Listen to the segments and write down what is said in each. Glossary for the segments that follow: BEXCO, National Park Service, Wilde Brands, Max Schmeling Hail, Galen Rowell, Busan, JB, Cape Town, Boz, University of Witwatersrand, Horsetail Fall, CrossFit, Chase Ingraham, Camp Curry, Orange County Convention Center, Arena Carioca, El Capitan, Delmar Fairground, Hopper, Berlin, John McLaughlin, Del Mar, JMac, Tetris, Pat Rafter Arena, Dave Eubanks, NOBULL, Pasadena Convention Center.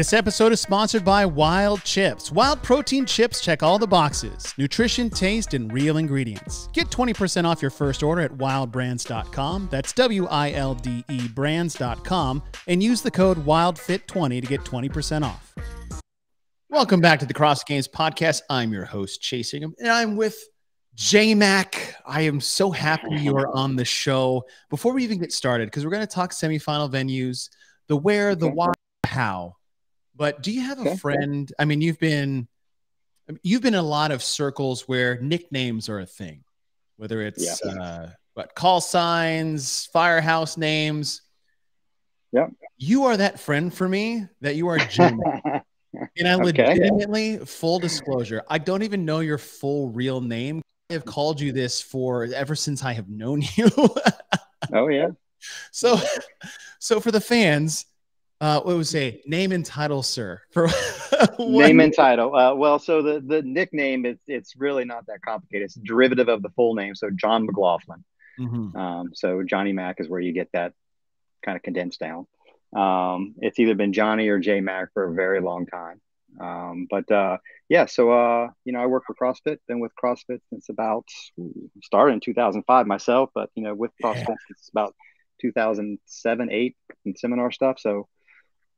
This episode is sponsored by Wild Chips. Wild protein chips check all the boxes. Nutrition, taste, and real ingredients. Get 20% off your first order at wildebrands.com. That's WILDE brands.com. And use the code WILDEFIT20 to get 20% off. Welcome back to the CrossFit Games Podcast. I'm your host, Chase Ingraham, and I'm with JMac. I am so happy you are on the show. Before we even get started, because we're going to talk semifinal venues, the where, the why, how. But do you have a friend? I mean, you've been in a lot of circles where nicknames are a thing, whether it's but call signs, firehouse names. Yeah, you are that friend for me. That you are JMac. And I legitimately, full disclosure, I don't even know your full real name. I have called you this ever since I have known you. Oh yeah. So for the fans, what was it? Name and title, sir. For name and title. Well, so the nickname it's really not that complicated. It's derivative of the full name. So John McLaughlin. Mm-hmm. So Johnny Mac is where you get that kind of condensed down. It's either been Johnny or JMac for a very long time. So I work for CrossFit, been with CrossFit since about, started in 2005 myself, but you know, with CrossFit it's about 2007, 2008 and seminar stuff. So,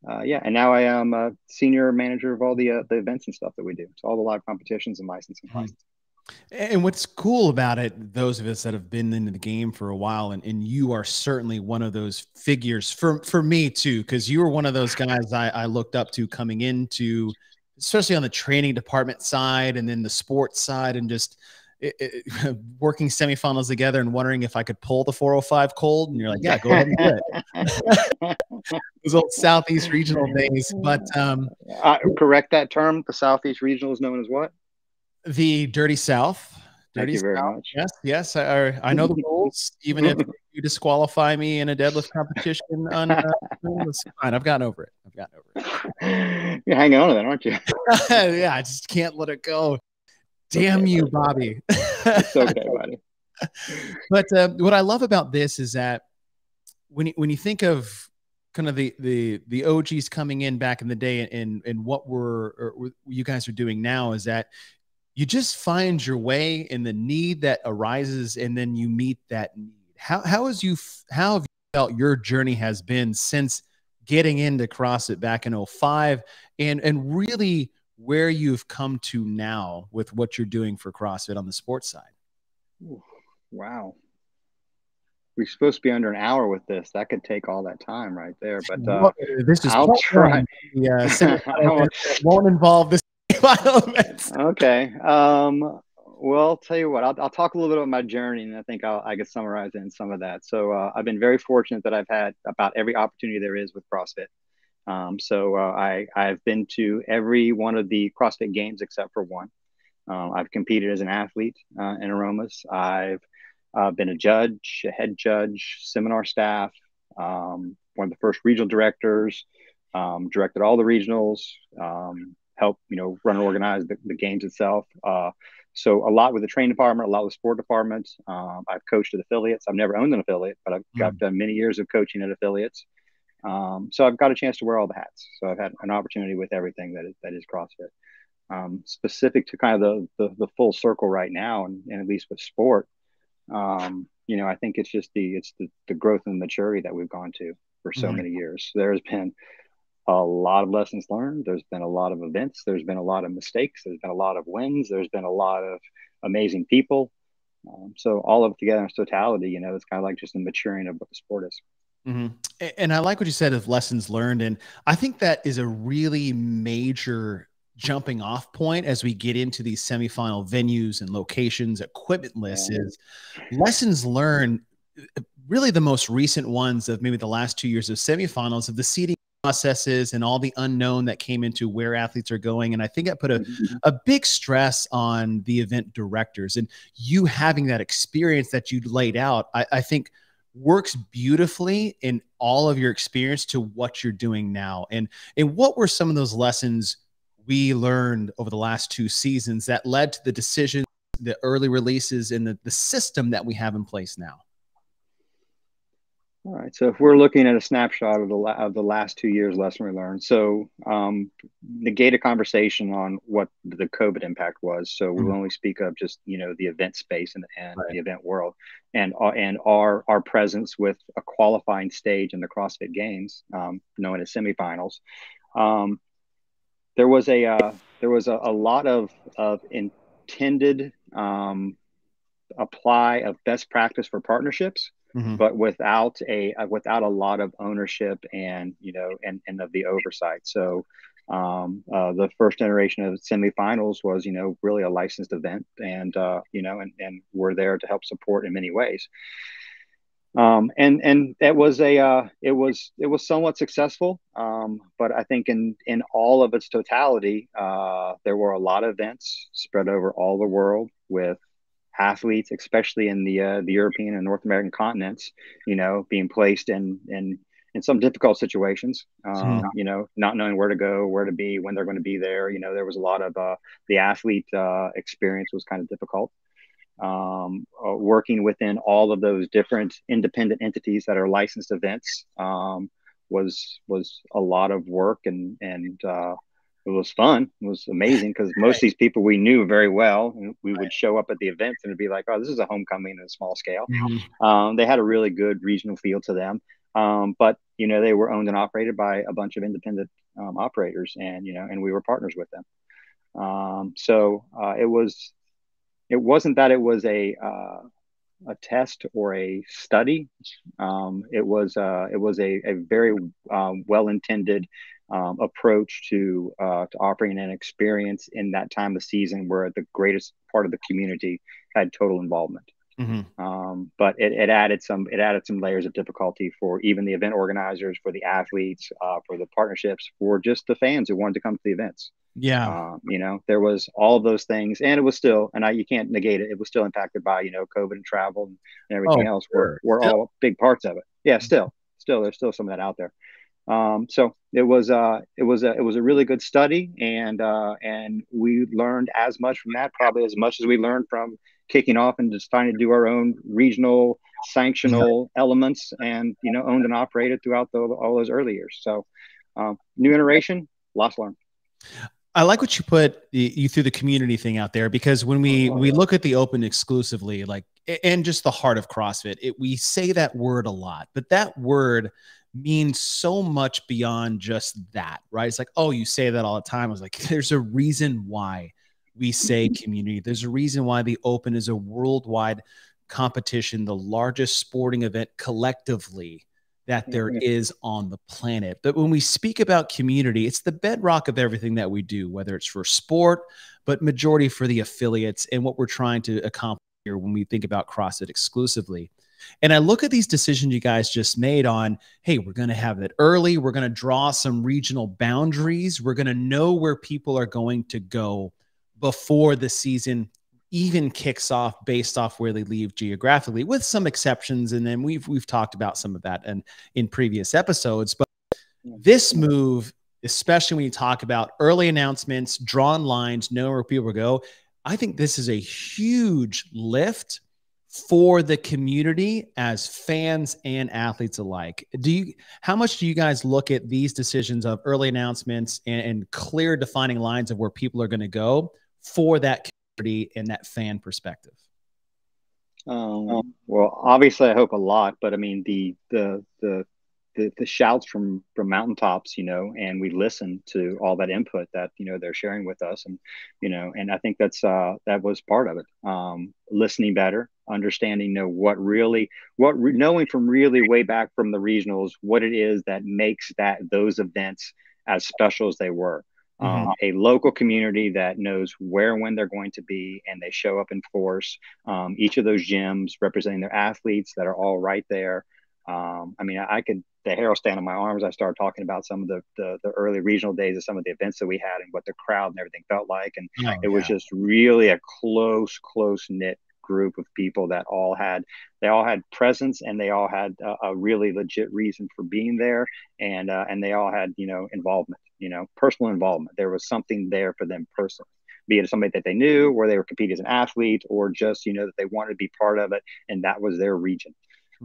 and now I am a senior manager of all the events and stuff that we do. So all the live competitions and licensing. And what's cool about it, those of us that have been into the game for a while, and you are certainly one of those figures for me too, because you were one of those guys I looked up to coming into, especially on the training department side and then the sports side, and just working semifinals together and wondering if I could pull the 405 cold. And you're like, yeah, go ahead and do it. Those old Southeast Regional days. But correct that term. The Southeast Regional is known as what? The Dirty South. Dirty South. Thank you very much. Yes. I know the rules. Even if you disqualify me in a deadlift competition, it's fine. I've gotten over it. You're hanging on to that, aren't you? Yeah, I just can't let it go. Damn you, Bobby. It's okay, buddy. But what I love about this is that when you think of kind of the OGs coming in back in the day, and what you guys are doing now, is that you just find your way in the need that arises, and then you meet that need. How have you felt your journey has been since getting into CrossFit back in 2005, and really where you've come to now with what you're doing for CrossFit on the sports side? Wow. We're supposed to be under an hour with this. That could take all that time right there, but this is I'll try. Yeah, it won't involve this. Okay. Well, I'll tell you what, I'll talk a little bit about my journey, and I think I could summarize in some of that. So I've been very fortunate that I've had about every opportunity there is with CrossFit. I've been to every one of the CrossFit games except for one. I've competed as an athlete in Aromas. I've been a judge, a head judge, seminar staff, one of the first regional directors, directed all the regionals, help, run and organize the games itself. So a lot with the training department, a lot with sport departments. I've coached at affiliates. I've never owned an affiliate, but I've done many years of coaching at affiliates. So I've got a chance to wear all the hats. So I've had an opportunity with everything that is CrossFit. Specific to kind of the full circle right now, and at least with sport, I think it's just the growth and maturity that we've gone to for so many years. There's been a lot of lessons learned. There's been a lot of events. There's been a lot of mistakes. There's been a lot of wins. There's been a lot of amazing people. So all of it together in its totality, it's kind of like just the maturing of what the sport is. Mm-hmm. And I like what you said of lessons learned. And I think that is a really major jumping off point as we get into these semifinal venues and locations, equipment lists, is lessons learned. Really the most recent ones of maybe the last 2 years of semifinals, of the seeding processes and all the unknown that came into where athletes are going. And I think that put a big stress on the event directors, and you having that experience that you laid out, I think works beautifully in all of your experience to what you're doing now. And what were some of those lessons we learned over the last two seasons that led to the decision, the early releases, and the system that we have in place now? All right. So if we're looking at a snapshot of the last 2 years, lesson we learned. So negate a conversation on what the COVID impact was. So we'll only speak of just, you know, the event space and the event world and our presence with a qualifying stage in the CrossFit Games, known as semifinals. There was a lot of intended apply of best practice for partnerships. But without a lot of ownership and, you know, and of the oversight. So the first generation of semifinals was, you know, really a licensed event and, you know, and we're there to help support in many ways. And that was a, it was somewhat successful. But I think in all of its totality, there were a lot of events spread over all the world with athletes, especially in the European and North American continents, you know, being placed in some difficult situations, you know, not knowing where to go, where to be, when they're going to be there. You know, there was a lot of the athlete experience was kind of difficult. Working within all of those different independent entities that are licensed events was a lot of work and it was fun. It was amazing because most of these people we knew very well. We would show up at the events and it'd be like, oh, this is a homecoming on a small scale. They had a really good regional feel to them. But, you know, they were owned and operated by a bunch of independent operators and, you know, and we were partners with them. So it wasn't that it was a test or a study. It was a very well-intended approach to offering an experience in that time of season where the greatest part of the community had total involvement. But it added some layers of difficulty for even the event organizers, for the athletes, for the partnerships, for just the fans who wanted to come to the events. You know, there was all of those things, and it was still, and you can't negate it. It was still impacted by, you know, COVID and travel and everything else. We're all big parts of it. Yeah, still, there's still some of that out there. So it was a really good study and we learned as much from that, probably as much as we learned from kicking off and just trying to do our own regional sanctional elements and, you know, owned and operated throughout all those early years. So, new iteration, lots learned. I like what you put, you threw the community thing out there, because when we look at the open exclusively, like, and just the heart of CrossFit, we say that word a lot, but that word means so much beyond just that, right? It's like, oh, you say that all the time. I was like, there's a reason why we say community. There's a reason why the Open is a worldwide competition, the largest sporting event collectively that there is on the planet. But when we speak about community, it's the bedrock of everything that we do, whether it's for sport, but majority for the affiliates and what we're trying to accomplish here when we think about CrossFit exclusively. And I look at these decisions you guys just made on, hey, we're going to have it early. We're going to draw some regional boundaries. We're going to know where people are going to go before the season even kicks off based off where they leave geographically, with some exceptions. And then we've talked about some of that and in previous episodes. But this move, especially when you talk about early announcements, drawn lines, know where people go, I think this is a huge lift for the community as fans and athletes alike. How much do you guys look at these decisions of early announcements and clear defining lines of where people are going to go for that community and that fan perspective? Well, obviously I hope a lot, but I mean, the shouts from mountaintops, you know, and we listen to all that input that, you know, they're sharing with us. And, you know, and I think that's, that was part of it. Listening better, understanding, you know, knowing from really way back from the regionals, what it is that makes those events as special as they were. A local community that knows where and when they're going to be, and they show up in force. Each of those gyms representing their athletes that are all right there. I mean, I could, the hair will stand on my arms. I started talking about some of the early regional days of some of the events that we had and what the crowd and everything felt like. And it was just really a close knit group of people that all had presence, and they all had a really legit reason for being there. And they all had, you know, involvement, you know, personal involvement. There was something there for them personally, be it somebody that they knew, or they were competing as an athlete, or just, you know, that they wanted to be part of it. And that was their region.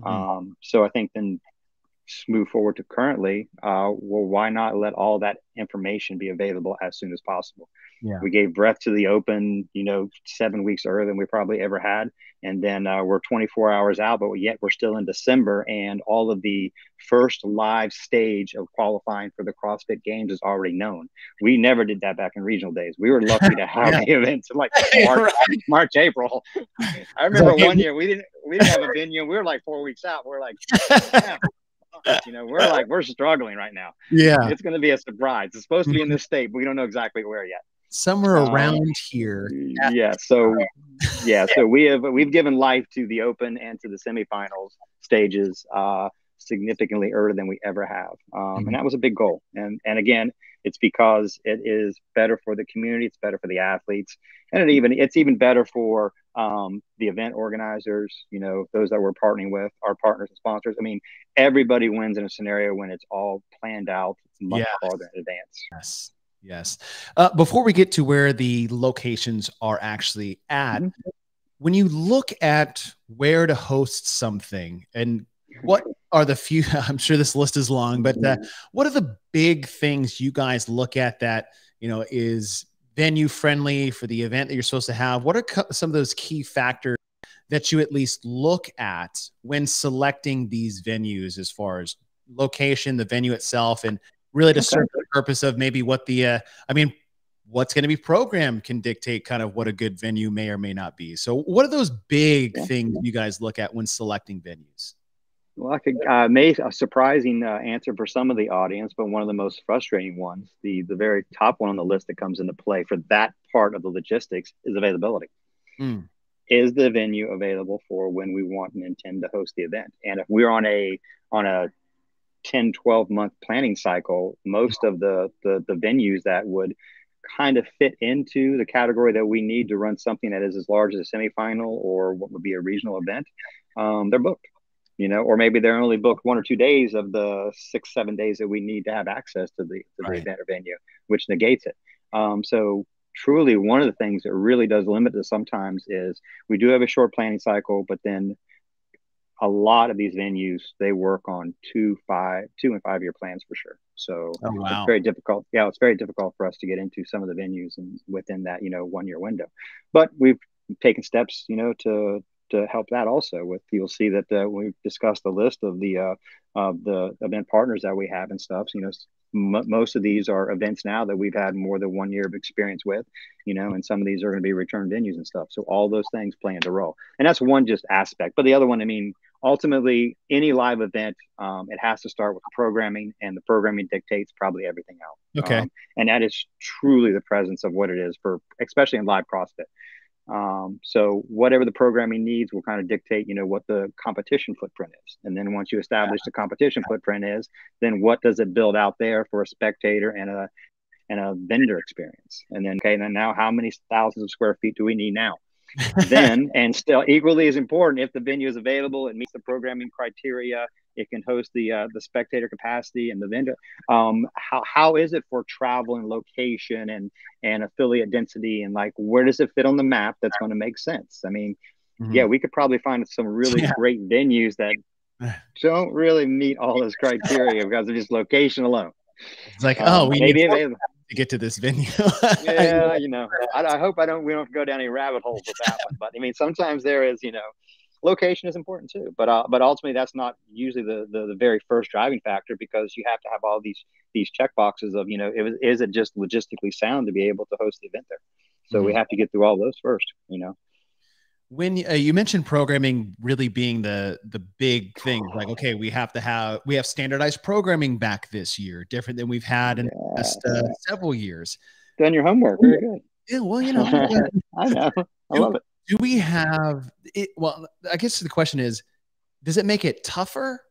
Mm-hmm. So I think then move forward to currently, well, why not let all that information be available as soon as possible? Yeah. We gave breath to the open, 7 weeks earlier than we probably ever had. And then we're 24 hours out, but yet we're still in December, and all of the first live stage of qualifying for the CrossFit Games is already known. We never did that back in regional days. We were lucky to have the events in like March, March, April. I remember one year we didn't have a venue. We were like 4 weeks out. We're like, yeah. We're struggling right now. Yeah. It's going to be a surprise. It's supposed to be in this state, but we don't know exactly where yet. Somewhere around here. Yeah. So, so we've given life to the open and to the semifinals stages significantly earlier than we ever have. And that was a big goal. And again, it's because it is better for the community. It's better for the athletes. And it's even better for the event organizers, those that we're partnering with, our partners and sponsors. I mean, everybody wins in a scenario when it's all planned out much farther in advance. Yes. Yes. Before we get to where the locations are actually at, when you look at where to host something, and what are the few, I'm sure this list is long, but what are the big things you guys look at that, is venue friendly for the event that you're supposed to have? What are some of those key factors that you at least look at when selecting these venues as far as location, the venue itself, and really to serve the purpose of maybe what the, what's going to be programmed can dictate kind of what a good venue may or may not be. So what are those big things you guys look at when selecting venues? Well, I could make a surprising answer for some of the audience, but one of the most frustrating ones, the very top one on the list that comes into play for that part of the logistics is availability. Mm. Is the venue available for when we want and intend to host the event? And if we're on a 10, 12-month planning cycle, most of the venues that would kind of fit into the category that we need to run something that is as large as a semifinal or what would be a regional event, they're booked. Or maybe they're only booked 1 or 2 days of the 6, 7 days that we need to have access to the event or venue, which negates it. So truly one of the things that really does limit this sometimes is we do have a short planning cycle, but then a lot of these venues, they work on 2 and 5 year plans for sure. So it's very difficult. Yeah, it's very difficult for us to get into some of the venues and within that, 1 year window. But we've taken steps, to help that also with, you'll see that we've discussed the list of the event partners that we have and stuff. Most of these are events now that we've had more than 1 year of experience with, and some of these are going to be return venues and stuff. So all those things play into role. And that's one just aspect. But the other one, ultimately any live event, it has to start with programming, and the programming dictates probably everything else. Okay. And that is truly the presence of what it is for, especially in live CrossFit. So whatever the programming needs will kind of dictate, what the competition footprint is. And then once you establish the competition footprint is, then what does it build out there for a spectator and a vendor experience? And then, then now how many thousands of square feet do we need now? Then, and still equally as important, if the venue is available, it meets the programming criteria, it can host the spectator capacity and the vendor. How is it for travel and location and affiliate density, and like where does it fit on the map that's going to make sense? Yeah, we could probably find some really great venues that don't really meet all those criteria because of just location alone. It's like, we need to get to this venue. Yeah, I hope we don't go down any rabbit holes with that one. But sometimes there is, location is important too, but ultimately that's not usually the very first driving factor, because you have to have all these check boxes of is it just logistically sound to be able to host the event there? So we have to get through all those first. When you mentioned programming really being the big thing, like okay, we have standardized programming back this year, different than we've had in the past several years. Done your homework, very good. Yeah, well, I know, I love it. Do we have it? Well, I guess the question is, does it make it tougher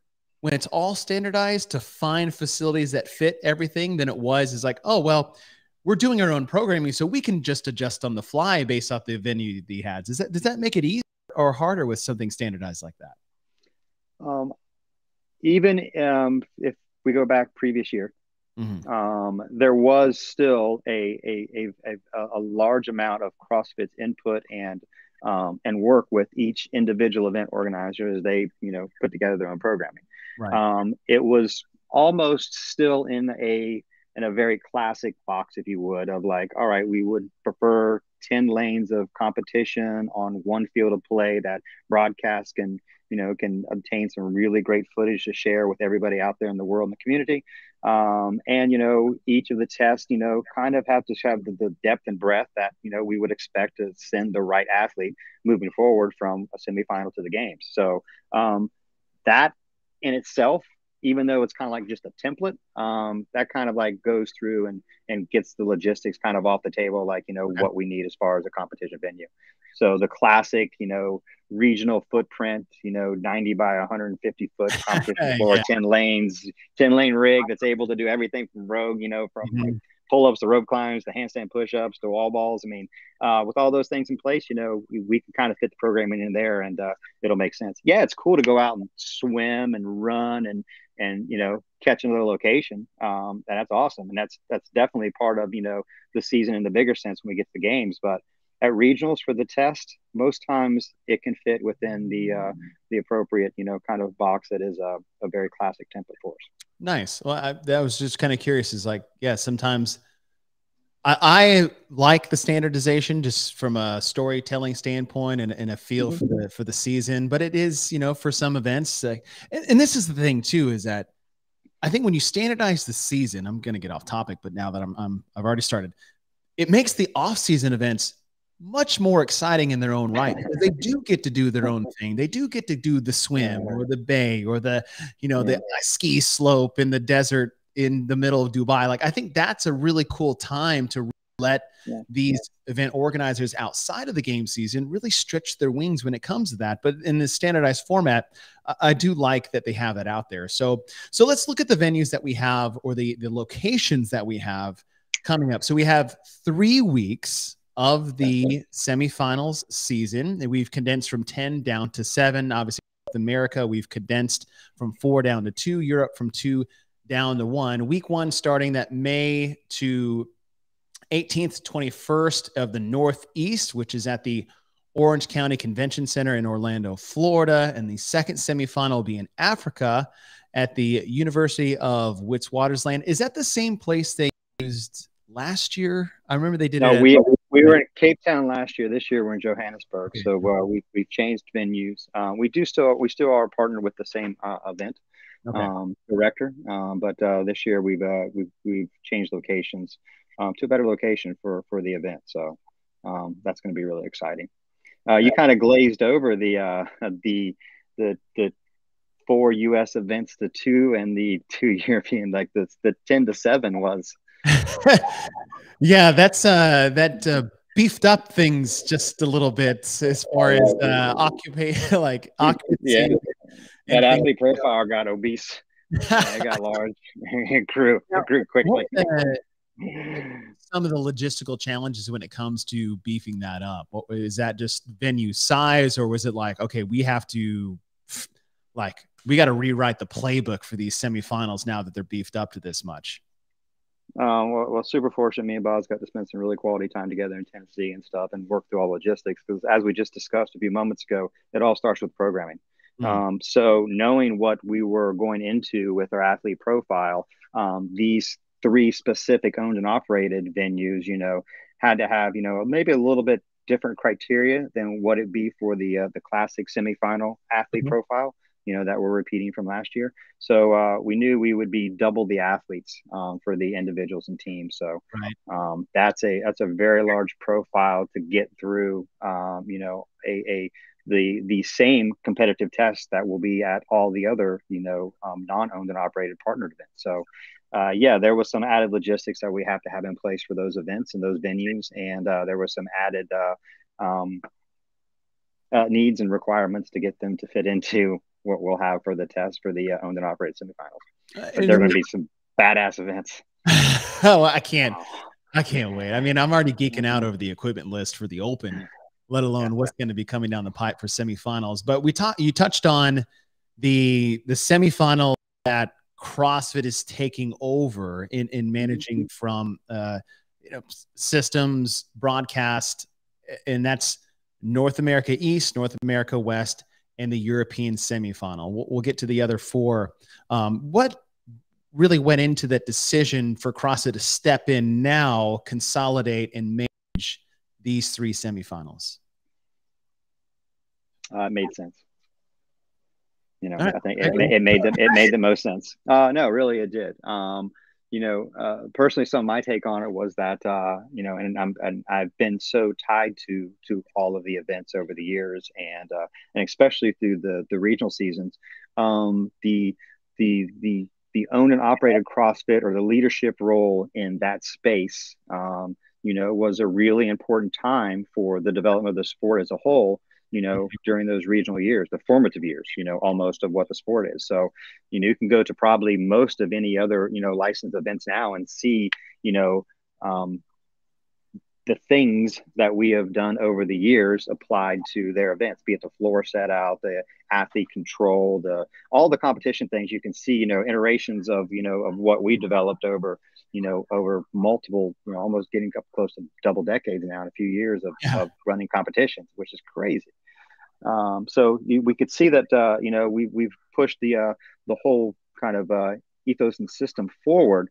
when it's all standardized to find facilities that fit everything than it was? It's like, oh, well, we're doing our own programming, so we can just adjust on the fly based off the venue the ads. Does that make it easier or harder with something standardized like that? If we go back previous year, there was still a large amount of CrossFit's input and and work with each individual event organizer as they, you know, put together their own programming. Right. It was almost still in a very classic box, if you would, of like, all right, we would prefer 10 lanes of competition on one field of play that broadcast can, you know, can obtain some really great footage to share with everybody out there in the world and the community. And, you know, each of the tests, you know, kind of have to have the depth and breadth that, you know, we would expect to send the right athlete moving forward from a semifinal to the games. So that in itself, even though it's kind of like just a template, that kind of like goes through and gets the logistics kind of off the table, like, you know, what we need as far as a competition venue. So the classic, you know, regional footprint, you know, 90 by 150 foot competition floor, 10 lanes, 10 lane rig that's able to do everything from rogue, you know, from like, pull-ups to rope climbs to handstand push-ups to wall balls. I mean, with all those things in place, you know, we can kind of fit the programming in there and it'll make sense. Yeah, it's cool to go out and swim and run and you know, catch another location. And that's awesome. And that's definitely part of, you know, the season in the bigger sense when we get to the games. But at regionals for the test, most times it can fit within the appropriate, you know, kind of box that is a very classic template for us. Nice. Well, that was just kind of curious. Is like, yeah, sometimes I like the standardization just from a storytelling standpoint and a feel for the season, but it is, you know, for some events, and this is the thing too, is that I think when you standardize the season, I'm going to get off topic, but now that I've already started, it makes the off season events much more exciting in their own right. They do get to do their own thing. They do get to do the swim or the bay or the, you know, the ski slope in the desert in the middle of Dubai. Like, I think that's a really cool time to let these event organizers outside of the game season really stretch their wings when it comes to that. But in this standardized format, I do like that they have that out there. So let's look at the venues that we have or the locations that we have coming up. So we have 3 weeks of the semifinals season. We've condensed from 10 down to 7. Obviously, North America, we've condensed from 4 down to 2. Europe from 2 down to 1. Week 1 starting that May to 18th, 21st of the Northeast, which is at the Orange County Convention Center in Orlando, Florida. And the second semifinal will be in Africa at the University of Witwatersrand. Is that the same place they used last year? I remember they did it. We were in Cape Town last year. This year we're in Johannesburg. So we've changed venues. We still are partnered with the same event director. But this year we've changed locations to a better location for the event. So that's going to be really exciting. You kind of glazed over the 4 U.S. events, the 2 and the 2 European. Like the 10 to 7 was. Yeah, that's that beefed up things just a little bit as far as occupancy. Yeah, that athlete profile got obese. It got large. It grew quickly. Some of the logistical challenges when it comes to beefing that up. Is that just venue size, or was it like, okay, we have to we got to rewrite the playbook for these semifinals now that they're beefed up to this much? Well, super fortunate. Me and Boz got to spend some really quality time together in Tennessee and stuff, and work through all logistics. Because as we just discussed a few moments ago, it all starts with programming. So knowing what we were going into with our athlete profile, these 3 specific owned and operated venues, you know, had to have, you know, maybe a little bit different criteria than what it'd be for the classic semifinal athlete profile, you know, that we're repeating from last year. So we knew we would be double the athletes for the individuals and teams. So that's a very large profile to get through, you know, the same competitive test that will be at all the other, you know, non-owned and operated partnered events. So there was some added logistics that we have to have in place for those events and those venues. And there was some added needs and requirements to get them to fit into what we'll have for the test for the owned and operated semifinals. There are going to be some badass events. Oh, I can't wait. I mean, I'm already geeking out over the equipment list for the Open, let alone what's going to be coming down the pipe for semifinals. But you touched on the semifinal that CrossFit is taking over in managing from systems, broadcast, and that's North America East, North America West, and the European semifinal. We'll get to the other four. What really went into that decision for CrossFit to step in now, consolidate, and manage these three semifinals? It made sense. You know, I think it made the most sense. No, really, it did. You know, personally, so my take on it was that, you know, and I've been so tied to all of the events over the years, and especially through the regional seasons, the owned and operated CrossFit, or the leadership role in that space, you know, was a really important time for the development of the sport as a whole. You know, during those regional years, the formative years, you know, almost of what the sport is. So, you know, you can go to probably most of any other, you know, licensed events now and see, you know, the things that we have done over the years applied to their events, be it the floor set out, the athlete control, all the competition things. You can see, you know, iterations of, you know, of what we developed over, you know, over multiple, you know, almost getting up close to double decades now in a few years of running competitions, which is crazy. So we could see that, you know, we've pushed the whole kind of ethos and system forward.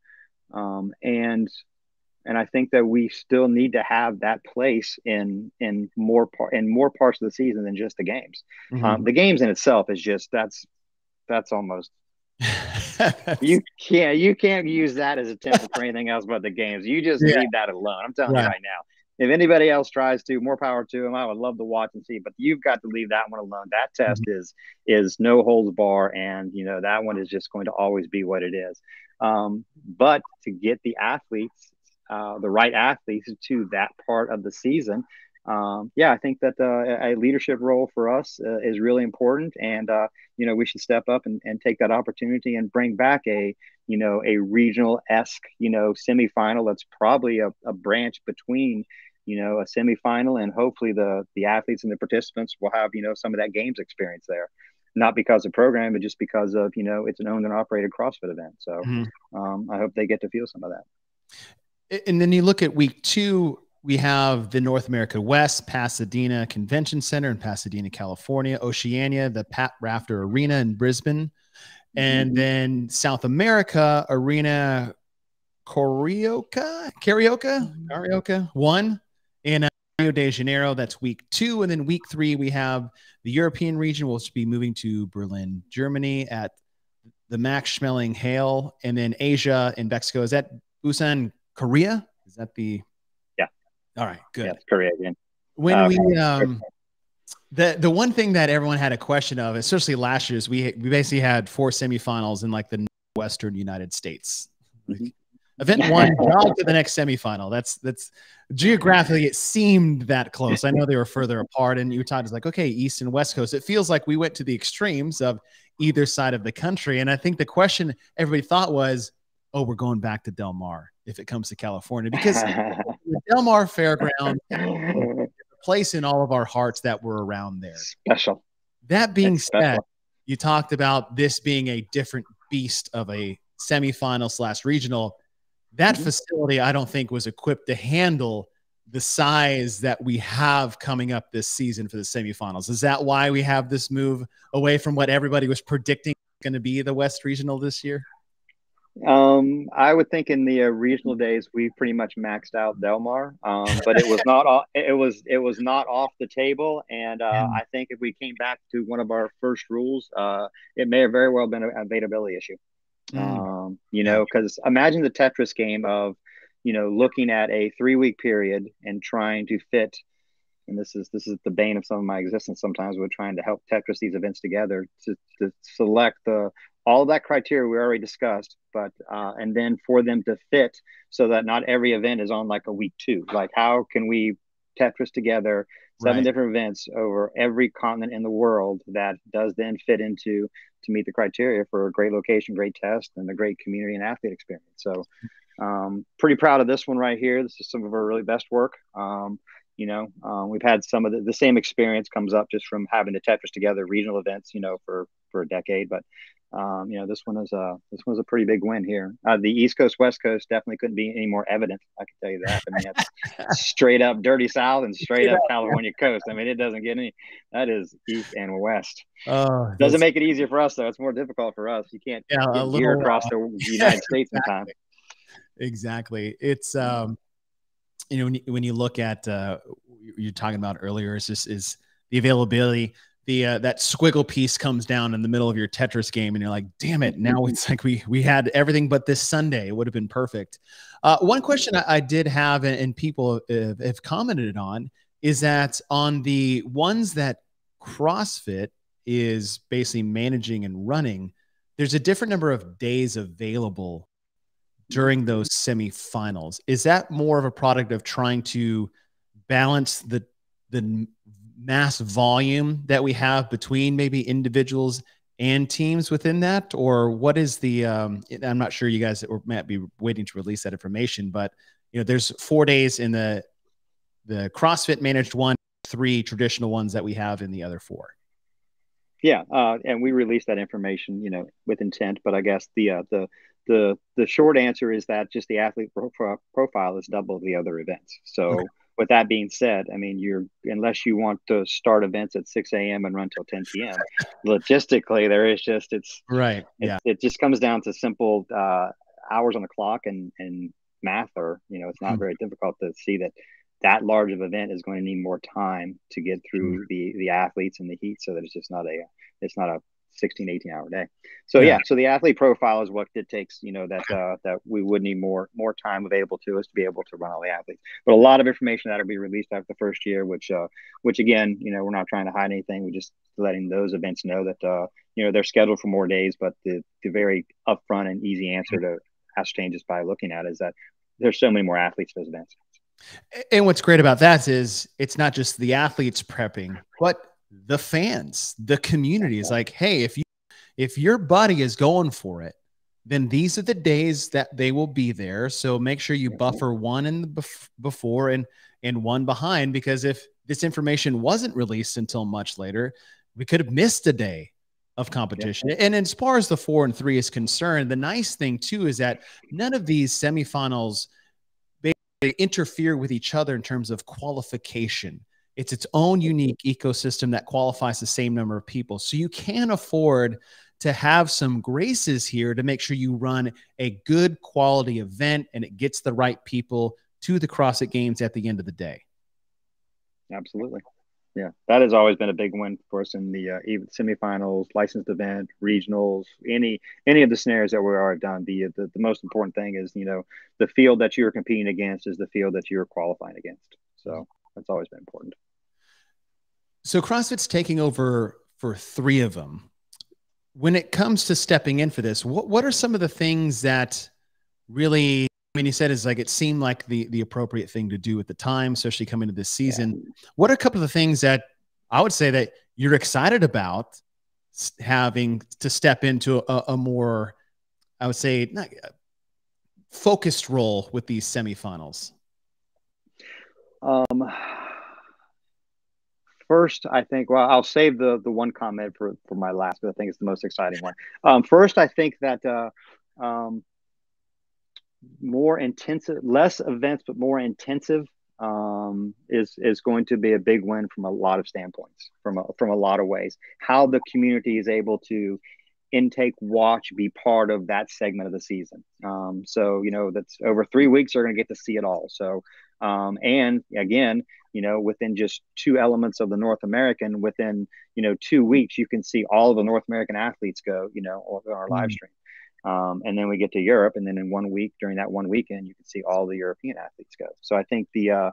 And I think that we still need to have that place in more parts of the season than just the games. Mm-hmm. The games in itself is just, that's almost, you can't use that as a template for anything else but the games. You just leave that alone. I'm telling you right now. If anybody else tries to, more power to them. I would love to watch and see, but you've got to leave that one alone. That test is no holds bar, and you know that one is just going to always be what it is. But to get the athletes, the right athletes to that part of the season, I think that a leadership role for us is really important, and you know, we should step up and take that opportunity and bring back a regional-esque, you know, semifinal. That's probably a branch between, you know, a semifinal, and hopefully the athletes and the participants will have, you know, some of that games experience there, not because of program, but just because of, you know, it's an owned and operated CrossFit event. So I hope they get to feel some of that. And then you look at week two. We have the North America West, Pasadena Convention Center in Pasadena, California, Oceania, the Pat Rafter Arena in Brisbane, and then South America, Arena Carioca 1 in Rio de Janeiro. That's week two. And then week three, we have the European region. We'll be moving to Berlin, Germany at the Max Schmeling Hail, and then Asia in BEXCO. Is that Busan, Korea? Is that the... All right, good. Yeah, Korea again. When we the one thing that everyone had a question of, especially last year, is we basically had four semifinals in like the Western United States. Mm-hmm. Event one to the next semifinal. That's geographically it seemed that close. I know they were further apart, and Utah is like, okay, East and West Coast. It feels like we went to the extremes of either side of the country. And I think the question everybody thought was, oh, we're going back to Del Mar if it comes to California, because the Delmar Fairground is a place in all of our hearts that were around there. Special. That being said, you talked about this being a different beast of a semifinal / regional. That facility, I don't think, was equipped to handle the size that we have coming up this season for the semifinals. Is that why we have this move away from what everybody was predicting going to be the West Regional this year? I would think in the regional days we pretty much maxed out Delmar, but it was not off, it was not off the table. And I think if we came back to one of our first rules, it may have very well been an availability issue. You know, because imagine the Tetris game of, you know, looking at a 3-week period and trying to fit. And this is the bane of some of my existence. Sometimes we're trying to help Tetris these events together to select all that criteria we already discussed, but and then for them to fit so that not every event is on like a week two. Like, how can we Tetris together seven different events over every continent in the world that does then fit into to meet the criteria for a great location, great test, and a great community and athlete experience. So pretty proud of this one right here. This is some of our really best work. You know, we've had some of the same experience comes up just from having to Tetris together regional events, you know, for a decade, but This one was a pretty big win here. The East Coast, West Coast definitely couldn't be any more evident. I can tell you that. I mean, that's straight up dirty South and straight up California coast. I mean, it doesn't get any. That is East and West. Doesn't make it easier for us though. It's more difficult for us. You can't get across the United States in time. Exactly. It's you know, when you look at you're talking about earlier, it's just is the availability. That squiggle piece comes down in the middle of your Tetris game and you're like, damn it. Now it's like we had everything, but this Sunday it would have been perfect. One question I did have and people have commented on is that on the ones that CrossFit is basically managing and running, there's a different number of days available during those semifinals. Is that more of a product of trying to balance the mass volume that we have between maybe individuals and teams within that, or what is the, I'm not sure you guys might be waiting to release that information, but you know, there's 4 days in the CrossFit managed one, 3 traditional ones that we have in the other 4. Yeah. And we released that information, you know, with intent, but I guess the short answer is that just the athlete profile is double the other events. So okay. With that being said, I mean, unless you want to start events at 6 a.m. and run till 10 p.m., logistically, there is just, it's right. Yeah. It just comes down to simple hours on the clock and math, or, you know, it's not very difficult to see that large of event is going to need more time to get through the athletes and the heat. So that it's just not a 16, 18 hour day. So yeah. So the athlete profile is what it takes, you know, that we would need more time available to us to be able to run all the athletes, but a lot of information that'll be released after the first year, which again, you know, we're not trying to hide anything. We're just letting those events know that, you know, they're scheduled for more days, but the very upfront and easy answer to ascertain just by looking at it is that there's so many more athletes for those events. And what's great about that is it's not just the athletes prepping, but the fans, the community is like, hey, if your buddy is going for it, then these are the days that they will be there. So make sure you buffer one in the before and one behind, because if this information wasn't released until much later, we could have missed a day of competition. And as far as the 4 and 3 is concerned, the nice thing too, is that none of these semifinals, they interfere with each other in terms of qualification. It's its own unique ecosystem that qualifies the same number of people. So you can afford to have some graces here to make sure you run a good quality event and it gets the right people to the CrossFit Games at the end of the day. Absolutely. Yeah. That has always been a big win for us in the even semifinals, licensed event, regionals, any of the scenarios that we are done. The most important thing is, you know, the field that you're competing against is the field that you're qualifying against. So that's always been important. So CrossFit's taking over for 3 of them. When it comes to stepping in for this, what are some of the things that really, I mean, you said is like, it seemed like the appropriate thing to do at the time, especially coming to this season. Yeah. What are a couple of the things that I would say that you're excited about having to step into a more, I would say, not focused role with these semifinals? First, I think, well, I'll save the one comment for my last, but I think it's the most exciting one. First, I think that more intensive, less events, but more intensive is going to be a big win from a lot of standpoints, from a lot of ways. How the community is able to intake, watch, be part of that segment of the season. So, you know, that's over 3 weeks, they're going to get to see it all. So, and again, you know, within just 2 elements of the North American, within, you know, 2 weeks, you can see all of the North American athletes go, you know, on our live stream. And then we get to Europe. And then in 1 week, during that 1 weekend, you can see all the European athletes go. So I think the,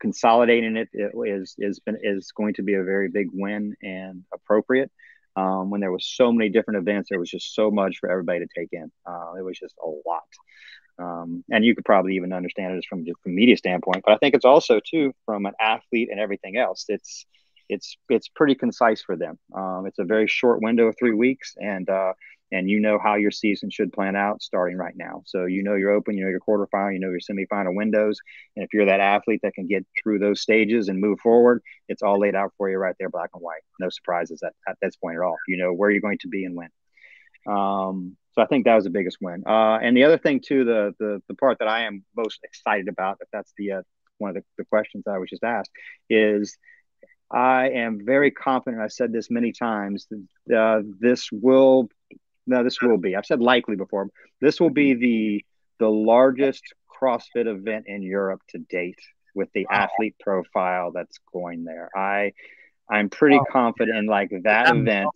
consolidating it is going to be a very big win and appropriate. When there was so many different events, there was just so much for everybody to take in. It was just a lot. And you could probably even understand it from just a media standpoint, but I think it's also too, from an athlete and everything else, it's pretty concise for them. It's a very short window of 3 weeks, and you know how your season should plan out starting right now. So, you know, you're open, you know, your quarterfinal, you know, your semifinal windows. And if you're that athlete that can get through those stages and move forward, it's all laid out for you right there, black and white. No surprises at this point at all. You know where you're going to be and when. So I think that was the biggest win. And the other thing too, the part that I am most excited about, if that's the one of the questions I was just asked, is I am very confident. I said this many times. This will be. I've said likely before. This will be the largest CrossFit event in Europe to date, with the athlete profile that's going there. I'm pretty confident in like that event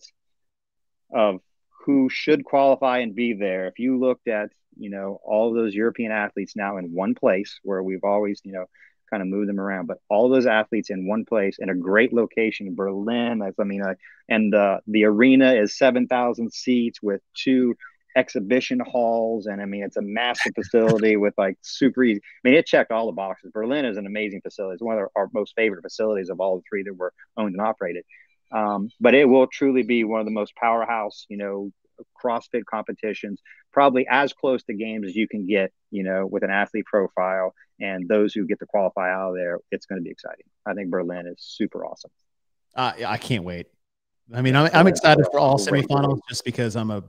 of who should qualify and be there. If you looked at, you know, all those European athletes now in one place, where we've always, you know, kind of moved them around, but all those athletes in one place in a great location, Berlin. I mean, and the arena is 7,000 seats with 2 exhibition halls, and I mean, it's a massive facility with like super easy. I mean, it checked all the boxes. Berlin is an amazing facility. It's one of our most favorite facilities of all the 3 that were owned and operated. But it will truly be one of the most powerhouse, you know, CrossFit competitions, probably as close to games as you can get, you know, with an athlete profile, and those who get to qualify out of there, it's going to be exciting. I think Berlin is super awesome. I can't wait. I mean, I'm excited for all semifinals just because I'm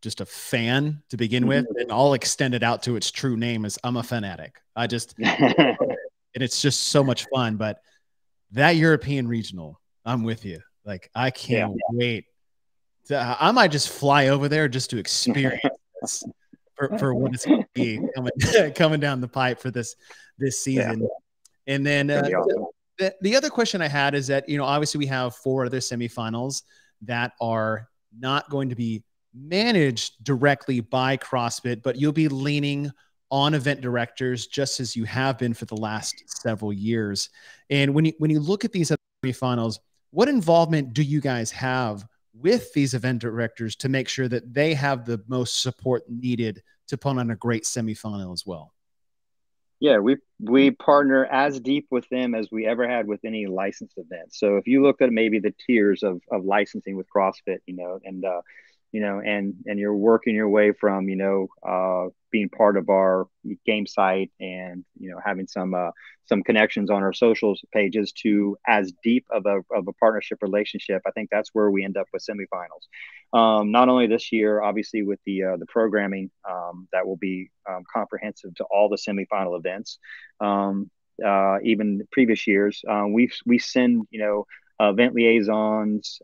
just a fan to begin with, and I'll extend it out to its true name is I'm a fanatic. I just, and it's just so much fun, but that European regional, I'm with you. Like, I can't wait. I might just fly over there just to experience this for what it's going to be coming down the pipe for this season. Yeah. And then awesome. the other question I had is that, you know, obviously we have 4 other semifinals that are not going to be managed directly by CrossFit, but you'll be leaning on event directors just as you have been for the last several years. And when you look at these other semifinals, what involvement do you guys have with these event directors to make sure that they have the most support needed to put on a great semifinal as well? Yeah, we partner as deep with them as we ever had with any licensed event. So if you look at maybe the tiers of licensing with CrossFit, you know, and you're working your way from, you know, being part of our game site and, you know, having some connections on our socials pages to as deep of a partnership relationship. I think that's where we end up with semifinals. Not only this year, obviously with the programming that will be comprehensive to all the semifinal events, even previous years, we send, you know, event liaisons,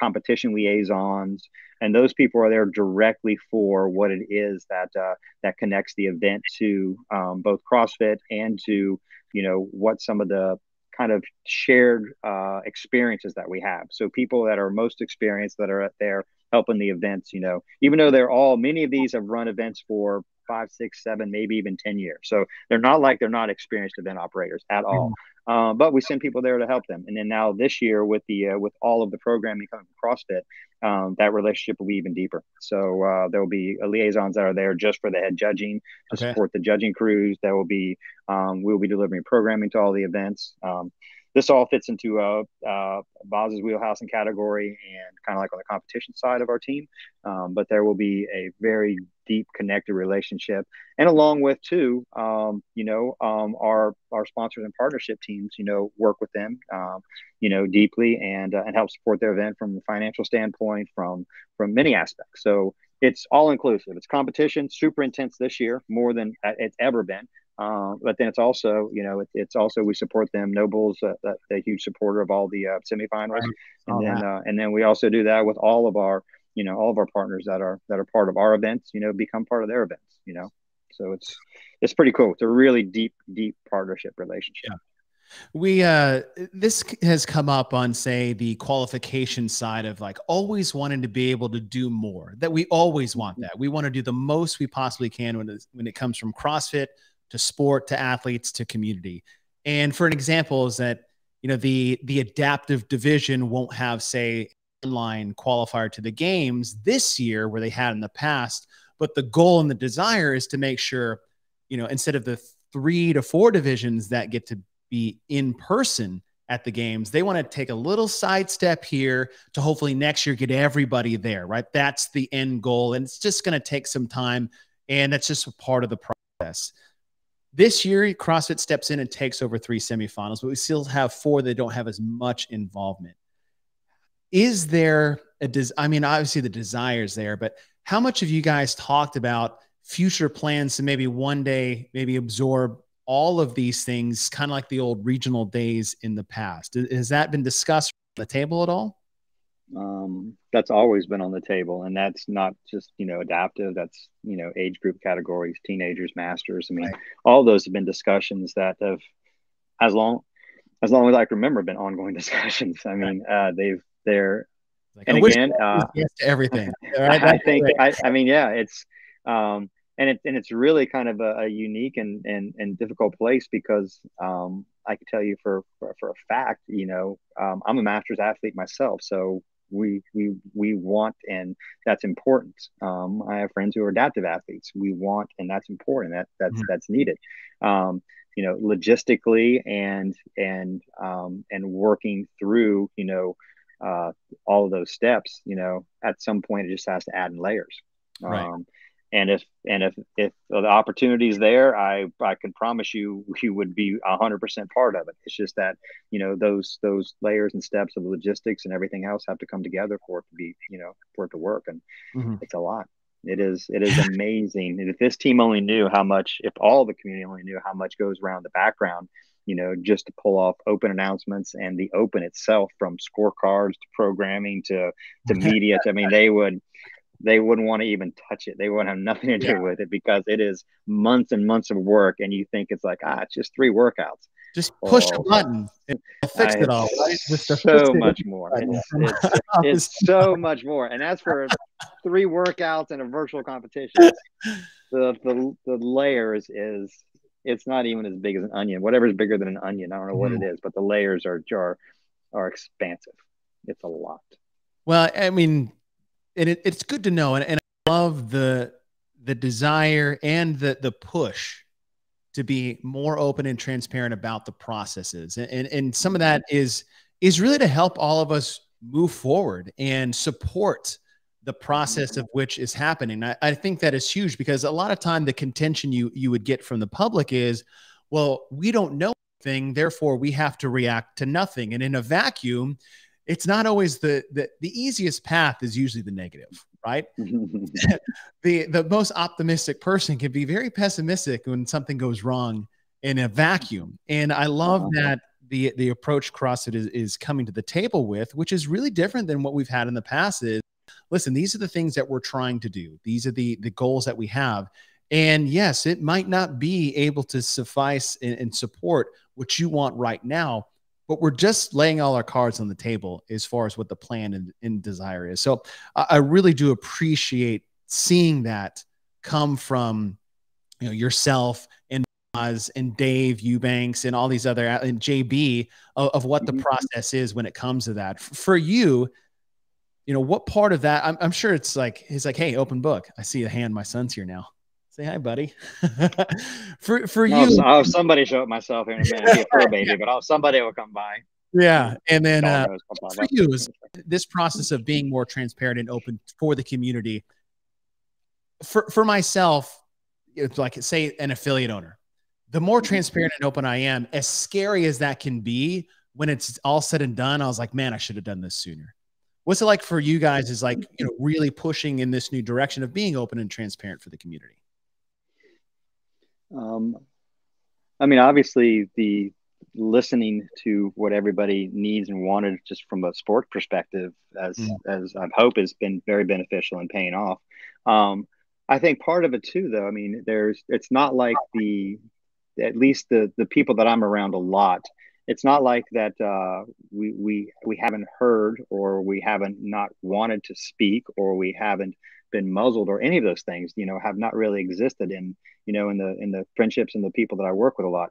competition liaisons, and those people are there directly for what it is that connects the event to both CrossFit and to, you know, what some of the kind of shared experiences that we have. So people that are most experienced that are out there helping the events, you know, even though many of these have run events for 5, 6, 7, maybe even 10 years. So they're not experienced event operators at all. But we send people there to help them. And then now this year with with all of the programming coming from CrossFit, that relationship will be even deeper. So there will be liaisons that are there just for the head judging to support the judging crews. There will be, we'll be delivering programming to all the events. This all fits into Boz's wheelhouse and category, and kind of like on the competition side of our team. But there will be a very deep connected relationship, and along with too, you know, our sponsors and partnership teams, you know, work with them, you know, deeply and help support their event from a financial standpoint, from many aspects. So it's all inclusive. It's competition, super intense this year, more than it's ever been. But then it's also, you know, it's also, we support them. Noble's a huge supporter of all the semifinals. And then we also do that with all of our, you know, all of our partners that are part of our events, you know, become part of their events, you know? So it's pretty cool. It's a really deep, deep partnership relationship. Yeah. This has come up on, say, the qualification side of like always wanting to be able to do more, that we always want that. We want to do the most we possibly can when it comes from CrossFit to sport, to athletes, to community. And for an example is that, you know, the adaptive division won't have, say, online qualifier to the games this year where they had in the past, but the goal and the desire is to make sure, you know, instead of the 3 to 4 divisions that get to be in person at the games, they want to take a little sidestep here to hopefully next year get everybody there, right? That's the end goal. And it's just going to take some time. And that's just a part of the process. This year, CrossFit steps in and takes over 3 semifinals, but we still have 4 that don't have as much involvement. Is there I mean, obviously the desire's there, but how much have you guys talked about future plans to maybe one day, maybe absorb all of these things, kind of like the old regional days in the past? Has that been discussed on the table at all? That's always been on the table, and that's not just, you know, adaptive. That's, you know, age group categories, teenagers, masters. I mean, right. All those have been discussions that have, as long as I can remember, been ongoing discussions. I mean, they're like, and again, yes to everything. Right? I think, I mean, yeah, it's, and it's really kind of a unique and difficult place because, I can tell you for a fact, you know, I'm a master's athlete myself. So we want, and that's important. I have friends who are adaptive athletes. We want, and that's important. That's needed. You know, logistically and working through, you know, all of those steps, you know, at some point it just has to add in layers. Right. And if the opportunity is there, I can promise you, we would be 100% part of it. It's just that, you know, those layers and steps of logistics and everything else have to come together for it to be, you know, for it to work. And it's a lot. It is amazing. And if this team only knew how much, if all the community only knew how much goes around the background, you know, just to pull off open announcements and the open itself, from scorecards to programming to media. I mean, they wouldn't want to even touch it. They wouldn't have nothing to do with it, because it is months and months of work. And you think it's like, it's just 3 workouts. Just push a button and fix it all. Right? So much more. It's so much more. And that's for 3 workouts and a virtual competition. The layers is, it's not even as big as an onion. Whatever's bigger than an onion, I don't know what it is, but the layers are expansive. It's a lot. Well, I mean, and it's good to know, and I love the desire and the push to be more open and transparent about the processes, and some of that is really to help all of us move forward and support the process of which is happening. I think that is huge, because a lot of time the contention you would get from the public is, well, we don't know anything, therefore we have to react to nothing, and in a vacuum. It's not always the easiest path is usually the negative, right? The most optimistic person can be very pessimistic when something goes wrong in a vacuum. And I love that the approach CrossFit is coming to the table with, which is really different than what we've had in the past, is, listen, these are the things that we're trying to do. These are the goals that we have. And yes, it might not be able to suffice and support what you want right now, but we're just laying all our cards on the table as far as what the plan and desire is. So I really do appreciate seeing that come from, you know, yourself and Boz and Dave Eubanks and all these other, and JB, of what the process is when it comes to that. For you, you know, what part of that, I'm sure it's like, he's like, hey, open book. I see a hand. My son's here now. Say hi, buddy. for you, I'll have somebody show up myself here in a minute. Be a fur baby, but somebody will come by. Yeah, and then for you, is this process of being more transparent and open for the community. For myself, it's like, say an affiliate owner. The more transparent and open I am, as scary as that can be, when it's all said and done, I was like, man, I should have done this sooner. What's it like for you guys? Is like, you know, really pushing in this new direction of being open and transparent for the community. I mean, obviously the listening to what everybody needs and wanted just from a sport perspective, as I hope, has been very beneficial and paying off. I think part of it too, though, I mean, it's not like at least the people that I'm around a lot, it's not like that we haven't heard, or we haven't not wanted to speak, or we haven't been muzzled, or any of those things, you know, have not really existed in, you know, in the friendships and the people that I work with a lot.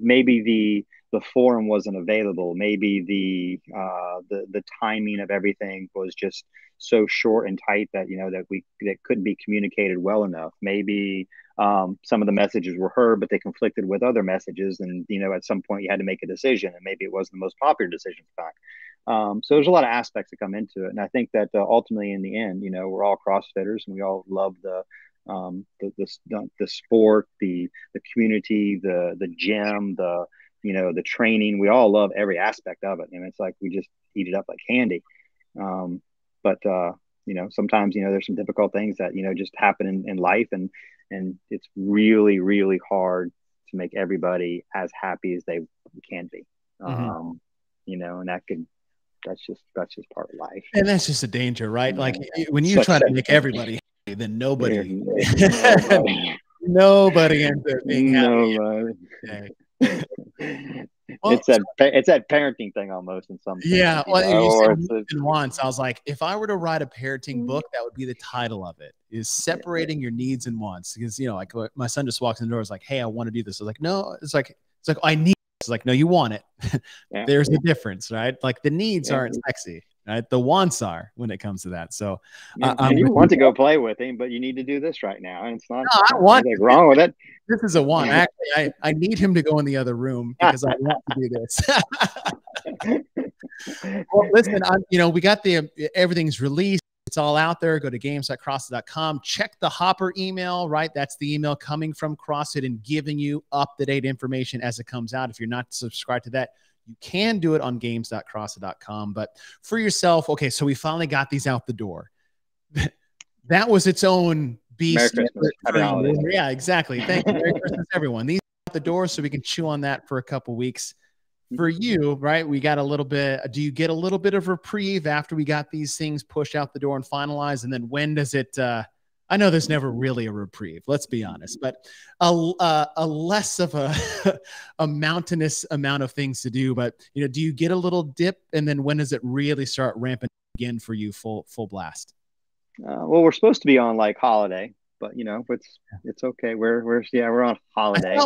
Maybe the forum wasn't available. Maybe the timing of everything was just so short and tight that, you know, that couldn't be communicated well enough. Maybe some of the messages were heard, but they conflicted with other messages. And, you know, at some point you had to make a decision, and maybe it wasn't the most popular decision at the time. So there's a lot of aspects that come into it. And I think that ultimately in the end, you know, we're all CrossFitters, and we all love the sport, the community, the gym, you know, the training. We all love every aspect of it. And it's like, we just eat it up like candy. But, you know, sometimes, you know, there's some difficult things that, you know, just happen in life, and it's really, really hard to make everybody as happy as they can be. Mm-hmm. You know, and that's just part of life. And that's just a danger, right? Like when you try to make everybody happy, then nobody ends up being happy. Well, it's that parenting thing almost in some sense. Yeah, well, you said once I was like, if I were to write a parenting book, that would be the title of it, is separating your needs and wants. Because, you know, like my son just walks in the door, is like, hey, I want to do this. I was like, no, it's like I need it. It's like, no, you want it. Yeah. There's a difference, right? Like the needs aren't sexy, right? The wants are when it comes to that. So you want to go play with him, but you need to do this right now. And it's not wrong with it. This is a want. Actually, I need him to go in the other room because I want to do this. Well, listen, you know, we got everything's released. It's all out there. Go to games.crossfit.com. Check the Hopper email, right? That's the email coming from CrossFit and giving you up-to-date information as it comes out. If you're not subscribed to that, you can do it on games.crossfit.com. But for yourself, okay, so we finally got these out the door. That was its own beast. Yeah, exactly. Thank you. Merry Christmas, everyone. These are out the door, so we can chew on that for a couple weeks. For you, right, we got a little bit, do you get a little bit of reprieve after we got these things pushed out the door and finalized? And then when does it, I know there's never really a reprieve, let's be honest, but a less of a mountainous amount of things to do. But, you know, do you get a little dip? And then when does it really start ramping again for you full blast? Well, we're supposed to be on like holiday, but you know, it's okay. We're on holiday.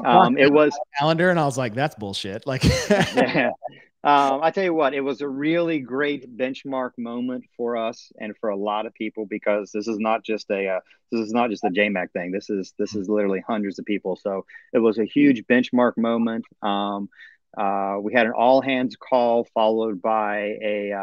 It was calendar. And I was like, that's bullshit. Like, yeah. I tell you what, it was a really great benchmark moment for us and for a lot of people, because this is not just a JMac thing. This is literally hundreds of people. So it was a huge benchmark moment. We had an all hands call followed by a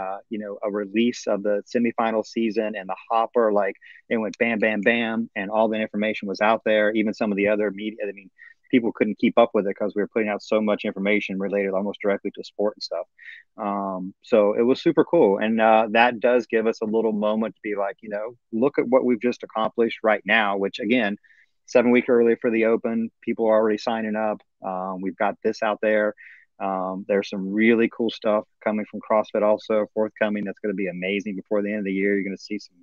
release of the semifinal season and the Hopper. Like it went bam, bam, bam. And all that information was out there. Even some of the other media, I mean, people couldn't keep up with it because we were putting out so much information related almost directly to sport and stuff. So it was super cool. And that does give us a little moment to be like, you know, look at what we've just accomplished right now, which again, 7 weeks early for the Open, people are already signing up. We've got this out there. There's some really cool stuff coming from CrossFit also forthcoming. That's going to be amazing. Before the end of the year, you're going to see some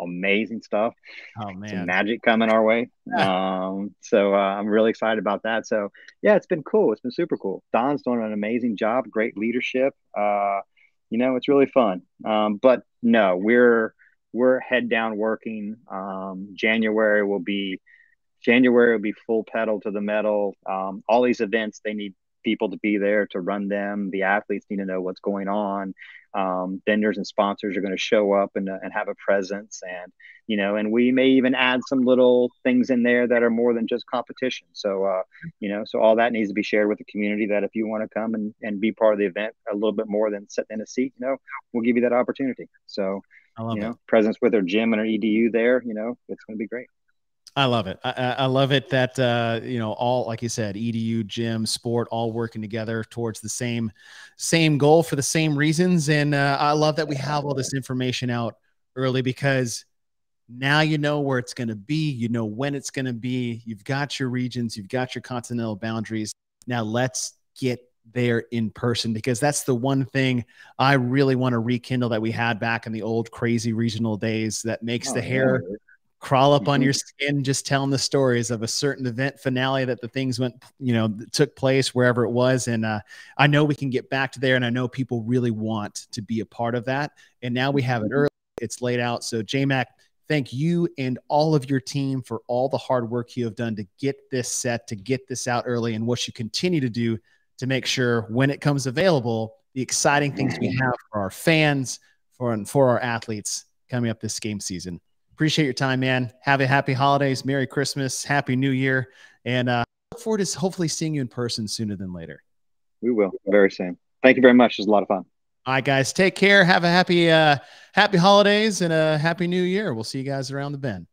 amazing stuff. Oh man, some magic coming our way. I'm really excited about that. So yeah, it's been cool. It's been super cool. Don's doing an amazing job. Great leadership. You know, it's really fun. But no, we're head down working. January will be full pedal to the metal. All these events, they need people to be there to run them. The athletes need to know what's going on. Vendors and sponsors are going to show up and have a presence. And, you know, and we may even add some little things in there that are more than just competition. So, you know, so all that needs to be shared with the community, that if you want to come and be part of the event a little bit more than sitting in a seat, you know, we'll give you that opportunity. So, presence with our gym and our EDU there, you know, it's going to be great. I love it. I love it that, you know, all, like you said, EDU, gym, sport, all working together towards the same goal for the same reasons. And I love that we have all this information out early, because now you know where it's going to be, you know, when it's going to be, you've got your regions, you've got your continental boundaries. Now let's get there in person, because that's the one thing I really want to rekindle that we had back in the old crazy regional days that makes the hair crawl up on your skin, just telling the stories of a certain event finale that the things went, you know, took place wherever it was. And I know we can get back to there, and I know people really want to be a part of that. And now we have it early, it's laid out. So JMac, thank you and all of your team for all the hard work you have done to get this set, to get this out early, and what you continue to do to make sure when it comes available, the exciting things we have for our fans, for our athletes coming up this game season. Appreciate your time, man. Have a happy holidays. Merry Christmas. Happy New Year. And look forward to hopefully seeing you in person sooner than later. We will. Very soon. Thank you very much. It was a lot of fun. All right, guys. Take care. Have a happy holidays and a happy New Year. We'll see you guys around the bend.